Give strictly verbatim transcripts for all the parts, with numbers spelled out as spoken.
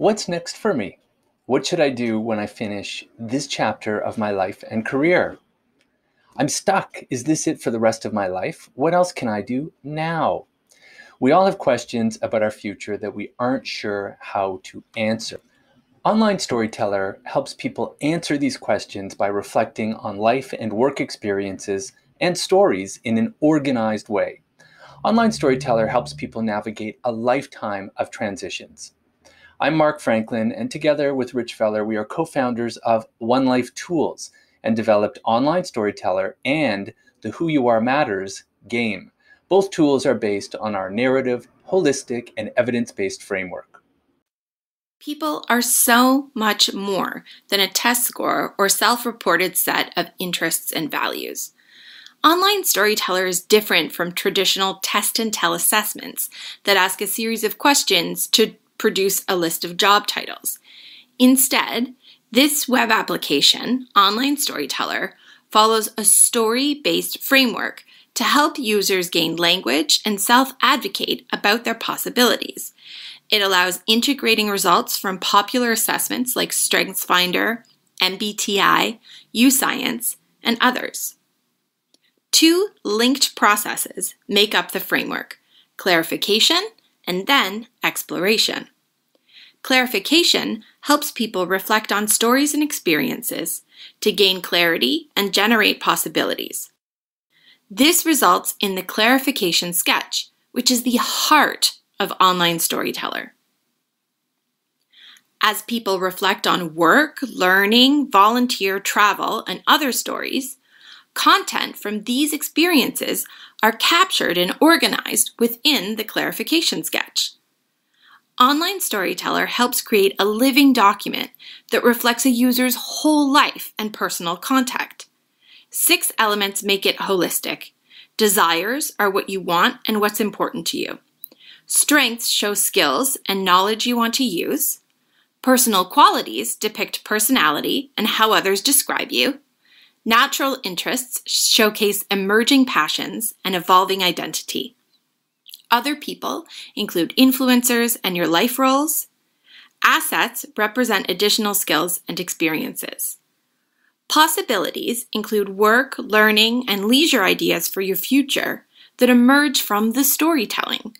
What's next for me? What should I do when I finish this chapter of my life and career? I'm stuck. Is this it for the rest of my life? What else can I do now? We all have questions about our future that we aren't sure how to answer. Online Storyteller helps people answer these questions by reflecting on life and work experiences and stories in an organized way. Online Storyteller helps people navigate a lifetime of transitions. I'm Mark Franklin, and together with Rich Feller, we are co-founders of OneLifeTools and developed Online Storyteller and the Who You Are Matters game. Both tools are based on our narrative, holistic, and evidence-based framework. People are so much more than a test score or self-reported set of interests and values. Online Storyteller is different from traditional test-and-tell assessments that ask a series of questions to produce a list of job titles. Instead, this web application, Online Storyteller, follows a story-based framework to help users gain language and self-advocate about their possibilities. It allows integrating results from popular assessments like StrengthsFinder, M B T I, U Science, and others. Two linked processes make up the framework: clarification and then exploration. Clarification helps people reflect on stories and experiences to gain clarity and generate possibilities. This results in the clarification sketch, which is the heart of Online Storyteller. As people reflect on work, learning, volunteer, travel, and other stories, content from these experiences are captured and organized within the clarification sketch. Online Storyteller helps create a living document that reflects a user's whole life and personal context. Six elements make it holistic. Desires are what you want and what's important to you. Strengths show skills and knowledge you want to use. Personal qualities depict personality and how others describe you. Natural interests showcase emerging passions and evolving identity. Other people include influencers and your life roles. Assets represent additional skills and experiences. Possibilities include work, learning, and leisure ideas for your future that emerge from the storytelling.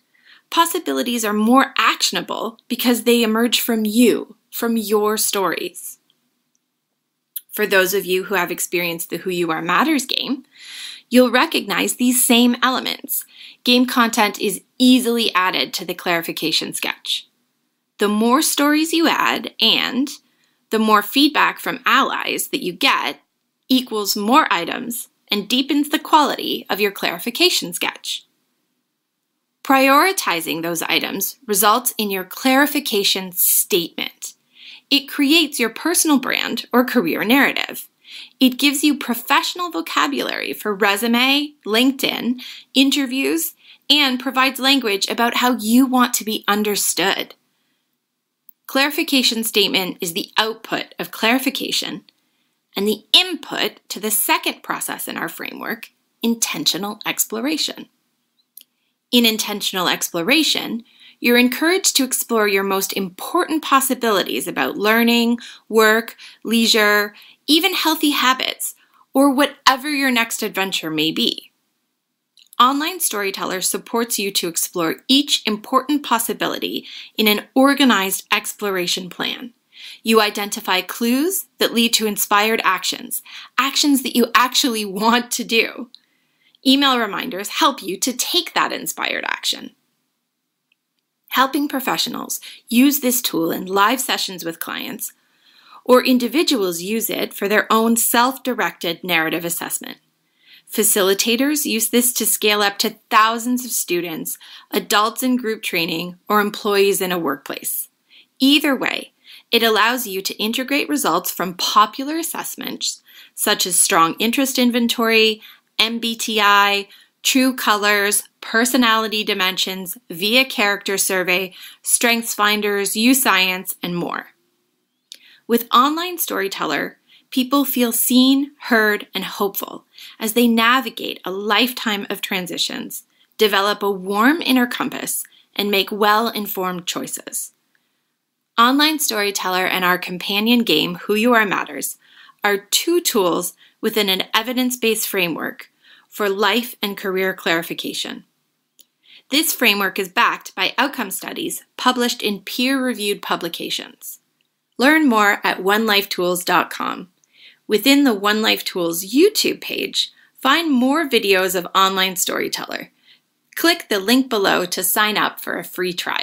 Possibilities are more actionable because they emerge from you, from your stories. For those of you who have experienced the Who You Are Matters game, you'll recognize these same elements. Game content is easily added to the clarification sketch. The more stories you add and the more feedback from allies that you get equals more items and deepens the quality of your clarification sketch. Prioritizing those items results in your clarification statement. It creates your personal brand or career narrative. It gives you professional vocabulary for resume, LinkedIn, interviews, and provides language about how you want to be understood. Clarification statement is the output of clarification and the input to the second process in our framework, intentional exploration. In intentional exploration, you're encouraged to explore your most important possibilities about learning, work, leisure, even healthy habits, or whatever your next adventure may be. Online Storyteller supports you to explore each important possibility in an organized exploration plan. You identify clues that lead to inspired actions, actions that you actually want to do. Email reminders help you to take that inspired action. Helping professionals use this tool in live sessions with clients, or individuals use it for their own self-directed narrative assessment. Facilitators use this to scale up to thousands of students, adults in group training, or employees in a workplace. Either way, it allows you to integrate results from popular assessments such as Strong Interest Inventory, M B T I, True Colors, Personality Dimensions, V I A Character Survey, StrengthsFinders, U Science, and more. With Online Storyteller, people feel seen, heard, and hopeful as they navigate a lifetime of transitions, develop a warm inner compass, and make well-informed choices. Online Storyteller and our companion game, Who You Are Matters, are two tools within an evidence-based framework for life and career clarification. This framework is backed by outcome studies published in peer-reviewed publications. Learn more at one life tools dot com. Within the OneLifeTools YouTube page, find more videos of Online Storyteller. Click the link below to sign up for a free trial.